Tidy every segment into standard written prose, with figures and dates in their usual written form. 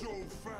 so fast.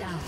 down.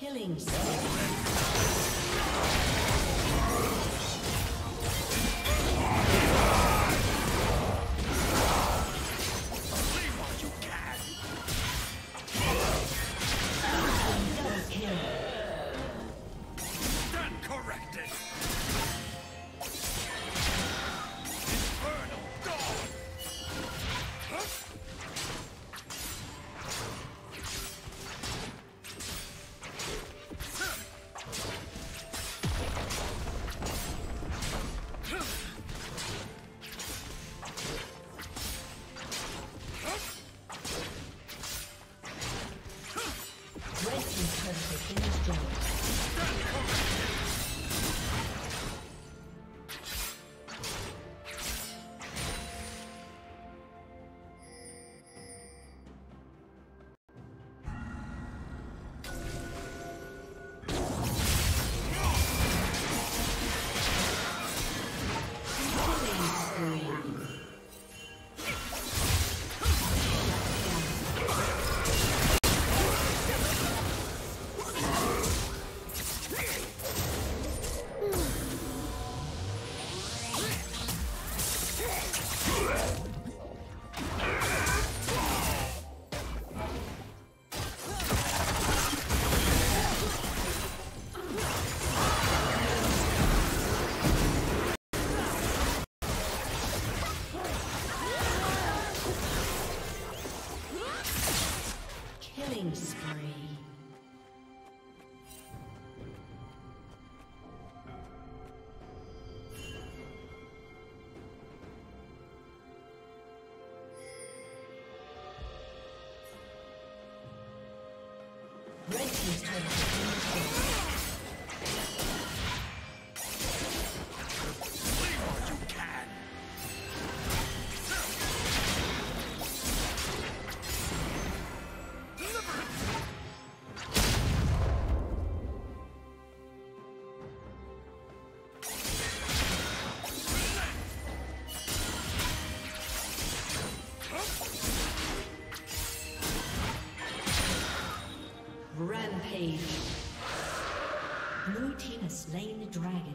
Killing Blue team has slain the dragon.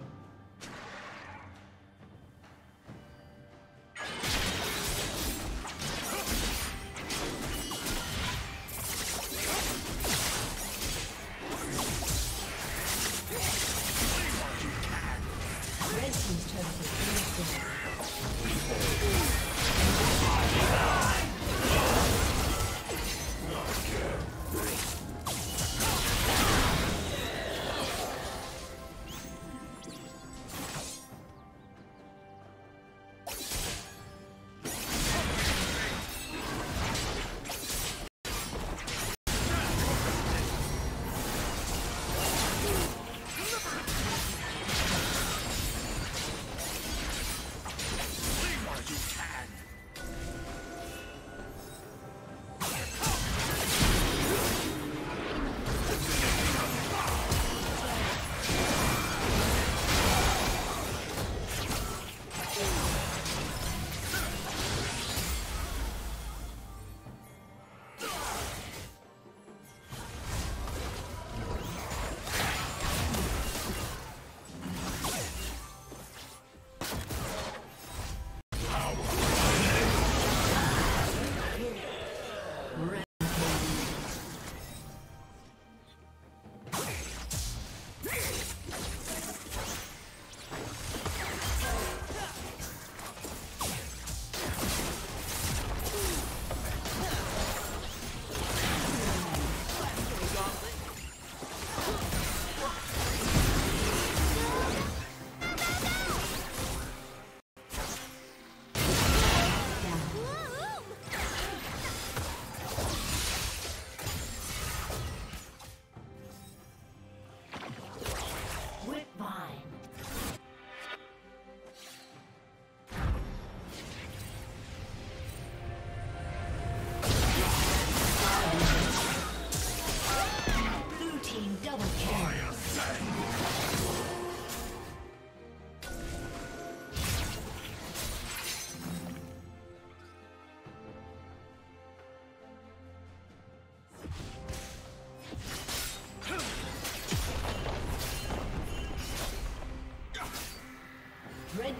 Red